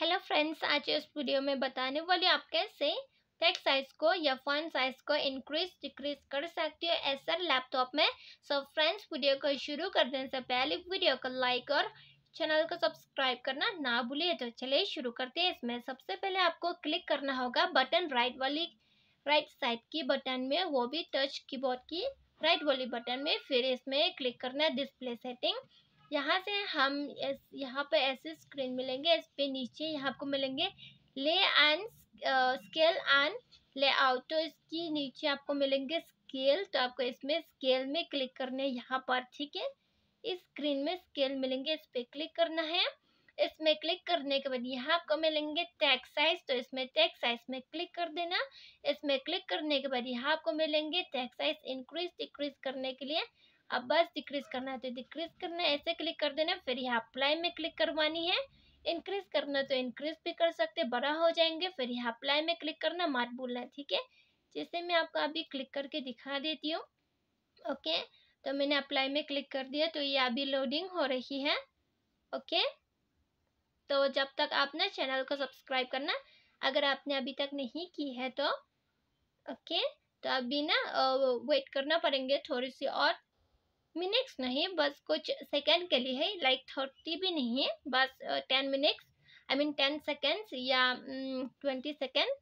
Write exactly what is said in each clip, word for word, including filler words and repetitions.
Hello friends, आज इस video में बताने वाली आप कैसे टेक्स्ट साइज को या फॉन्ट साइज को इंक्रीज डिक्रीज कर सकते हो एसर लैपटॉप में। सो फ्रेंड्स, वीडियो को शुरू करने से पहले वीडियो को लाइक और चैनल को सब्सक्राइब करना ना भूलिए। तो चलिए शुरू करते हैं। इसमें सबसे पहले आपको क्लिक करना होगा बटन राइट वाली राइट साइड की बटन में, वो भी टच कीबोर्ड की राइट वाली बटन में। फिर इसमें क्लिक करना है डिस्प्ले सेटिंग। यहाँ से हम यहाँ पे ऐसे स्क्रीन मिलेंगे, इस पे नीचे यहाँ आपको मिलेंगे ले एंड स्केल एंड लेआउट। तो इसकी नीचे आपको मिलेंगे स्केल, तो आपको इसमें स्केल में क्लिक करना है यहाँ पर। ठीक है, इस स्क्रीन में स्केल मिलेंगे, इस पे क्लिक करना है। इसमें क्लिक करने के बाद यहाँ आपको मिलेंगे टेक्स्ट साइज, तो इसमें टेक्स्ट साइज में क्लिक कर देना। इसमें क्लिक करने के बाद यहाँ आपको मिलेंगे टेक्स्ट साइज इंक्रीज डिक्रीज करने के लिए। अब बस डिक्रीज करना है तो डिक्रीज करना है, ऐसे क्लिक कर देना। फिर यहाँ अप्लाई में क्लिक करवानी है। इंक्रीज करना तो इंक्रीज भी कर सकते, बड़ा हो जाएंगे। फिर यहाँ अप्लाई में क्लिक करना, मत भूलना। ठीक है, जैसे मैं आपको अभी क्लिक करके दिखा देती हूँ। ओके, तो मैंने अप्लाई में क्लिक कर दिया, तो ये अभी लोडिंग हो रही है। ओके, तो जब तक आप ना चैनल को सब्सक्राइब करना अगर आपने अभी तक नहीं की है तो। ओके, तो अभी ना वेट करना पड़ेंगे थोड़ी सी और मिनट्स, नहीं बस कुछ सेकंड के लिए है, लाइक थर्टी भी नहीं है, बस ten minutes I mean ten seconds या ट्वेंटी सेकंड।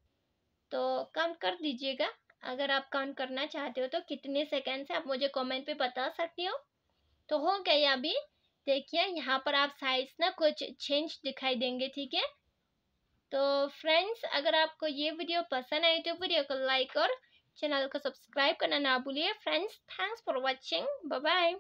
तो काउंट कर दीजिएगा अगर आप काउंट करना चाहते हो तो कितने सेकंड से, आप मुझे कमेंट पे बता सकते हो। तो हो गया, अभी देखिए यहाँ पर आप साइज ना कुछ चेंज दिखाई देंगे। ठीक है, तो फ्रेंड्स, अगर आपको ये वीडियो पसंद आई तो वीडियो को लाइक और चैनल को सब्सक्राइब करना ना भूलिए। Friends, thanks for watching, bye bye.